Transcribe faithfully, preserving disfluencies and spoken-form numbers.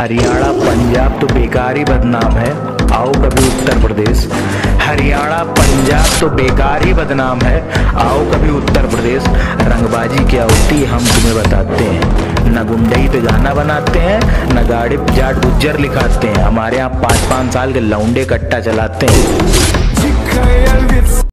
हरियाणा पंजाब तो बेकार ही बदनाम है, आओ कभी उत्तर प्रदेश। हरियाणा पंजाब तो बेकार ही बदनाम है, आओ कभी उत्तर प्रदेश। रंगबाजी क्या होती है हम तुम्हें बताते हैं, न गुंडई पे गाना बनाते हैं, न गाड़ी पे जाट गुज्जर लिखाते हैं। हमारे यहाँ पाँच पाँच साल के लौंडे कट्टा चलाते हैं।